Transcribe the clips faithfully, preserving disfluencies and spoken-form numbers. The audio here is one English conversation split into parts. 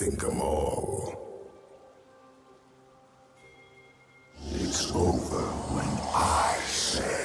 think 'em all. It's over when I say.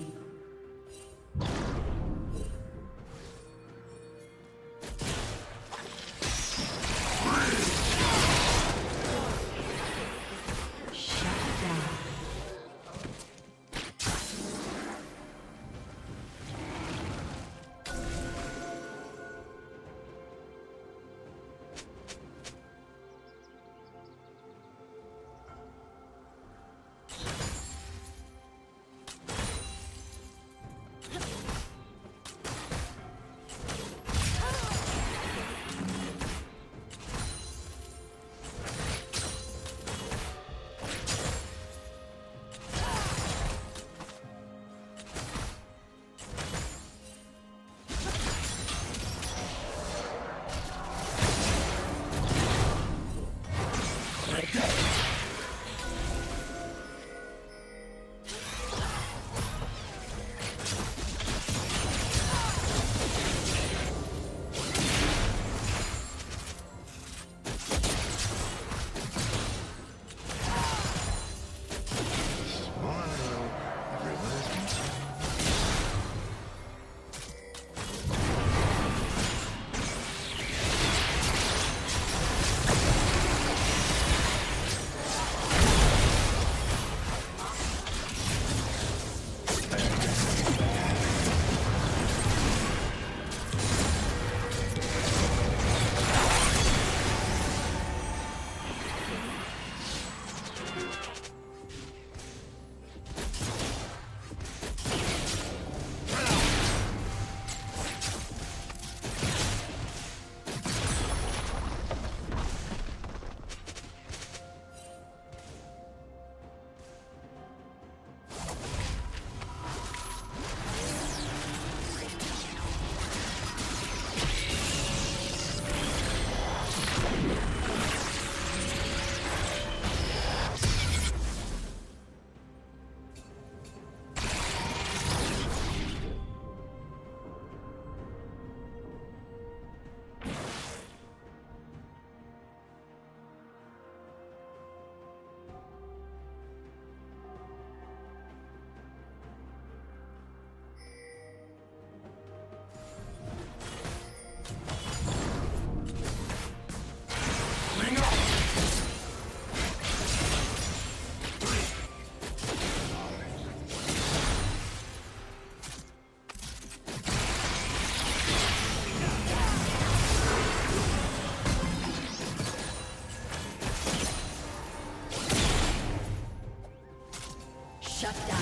Shut down.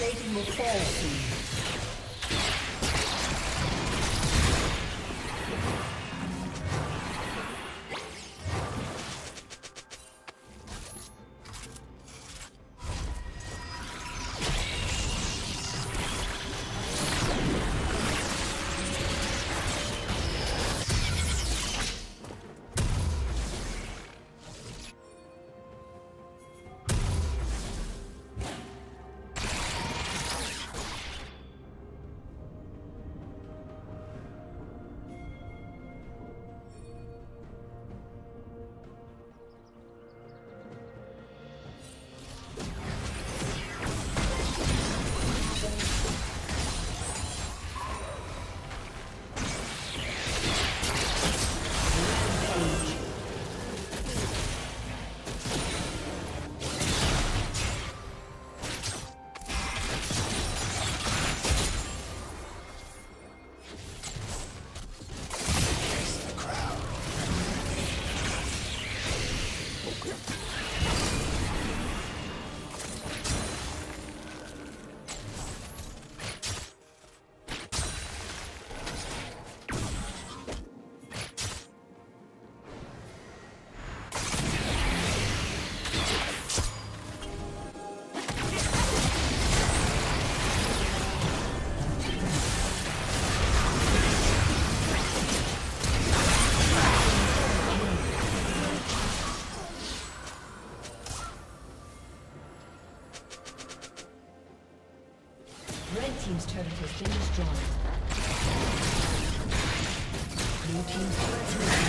Thank you. team's turret has been destroyed. Blue team's turret has been destroyed.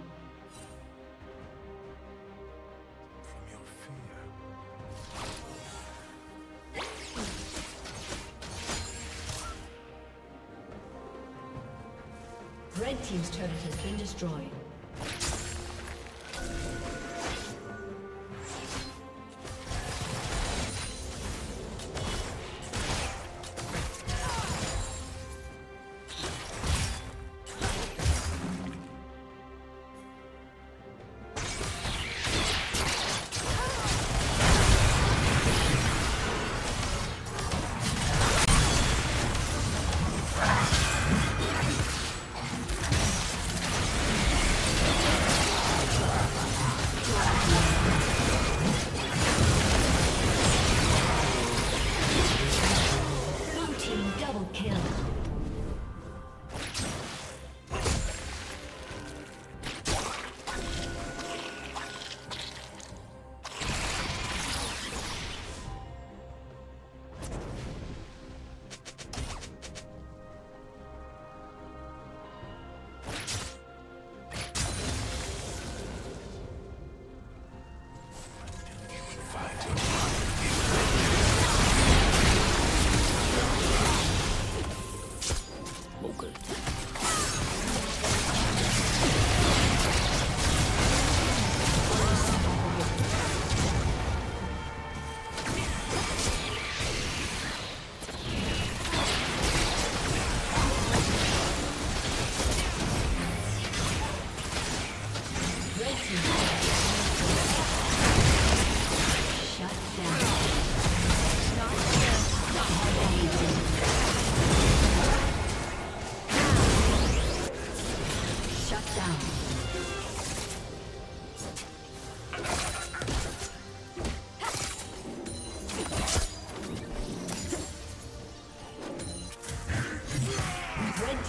Red team's turret has been destroyed.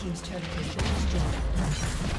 team's turret has been destroyed.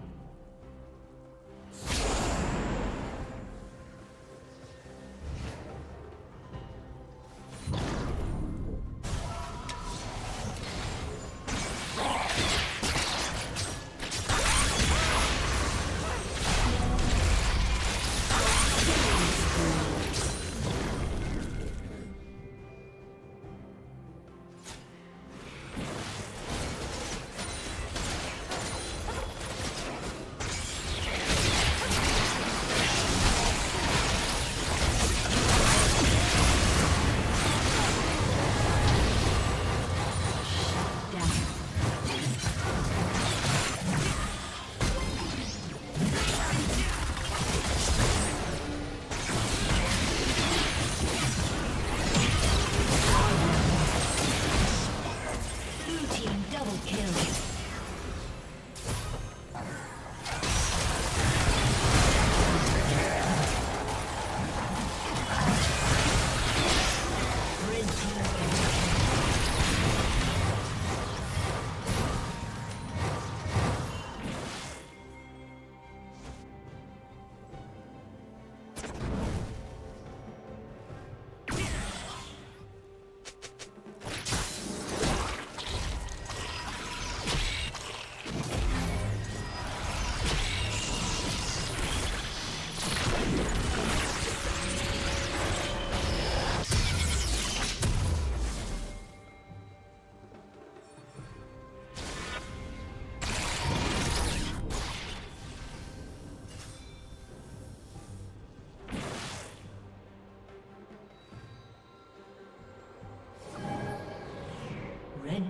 Red